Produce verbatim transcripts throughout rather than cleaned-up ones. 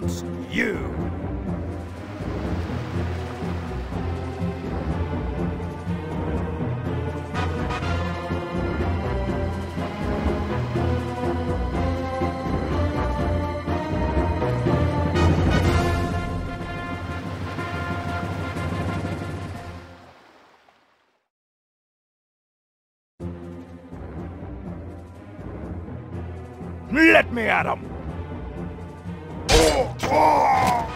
wants you. Let me at him! Oh, oh.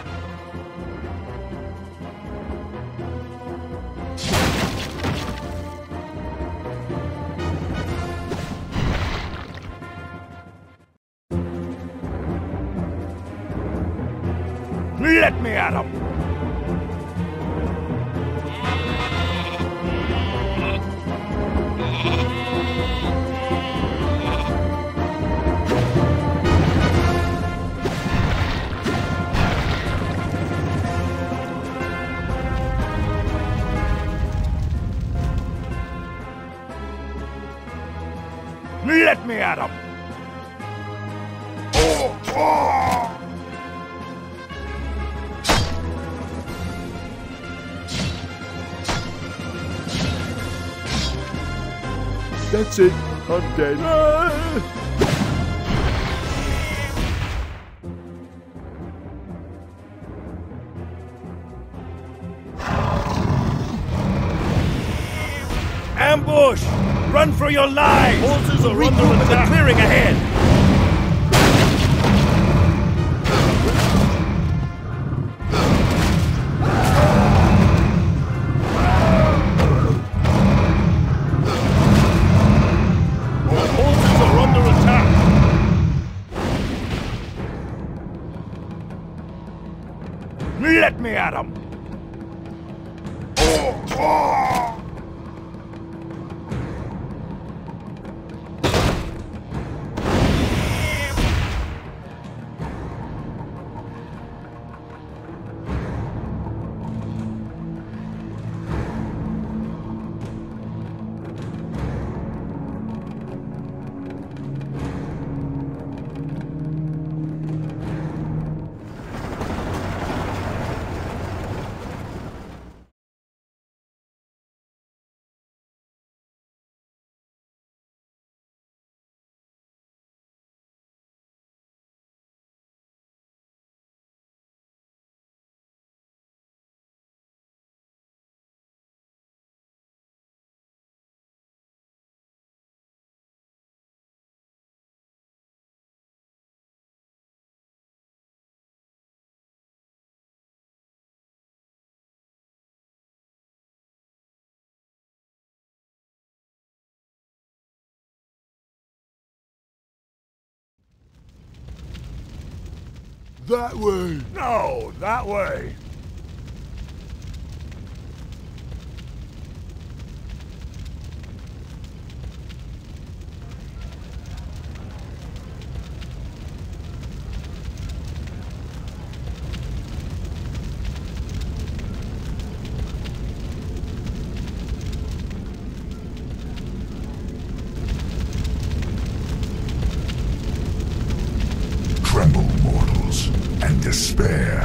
Let me at him! Let me at him! Oh, oh. That's it, I'm dead. Ah. Ambush! Run for your lives! Horses are under attack! The clearing ahead! Horses are under attack! Let me at him! Oh, oh. That way! No, that way! Despair.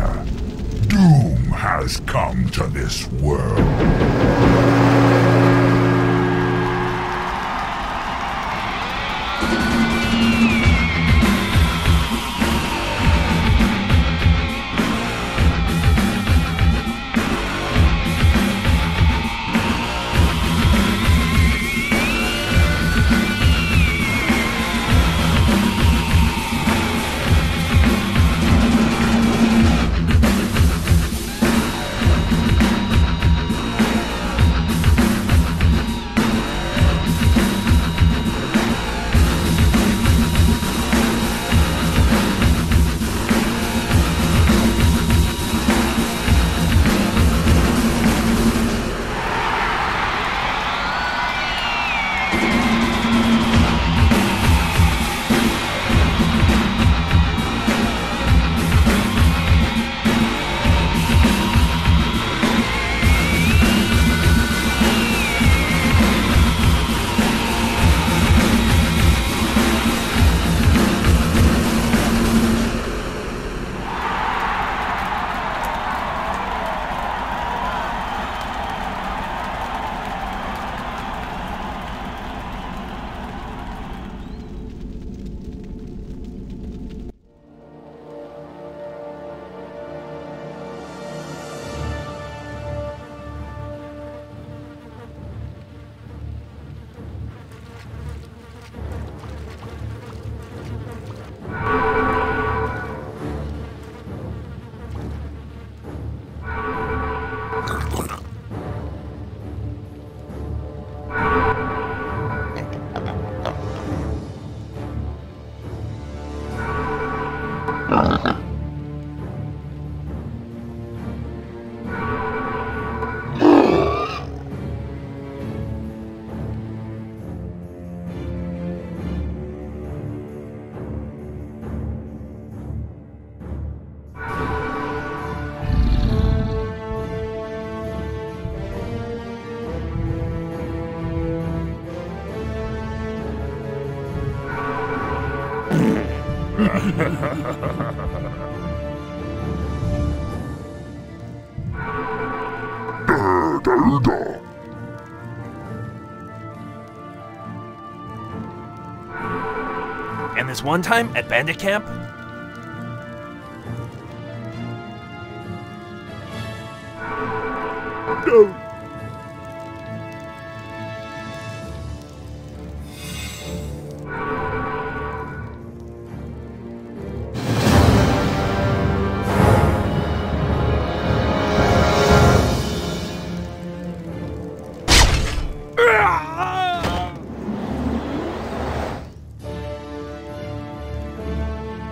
Doom has come to this world. Garuda. And this one time at Bandit Camp? No.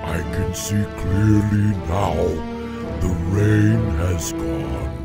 I can see clearly now. The rain has gone.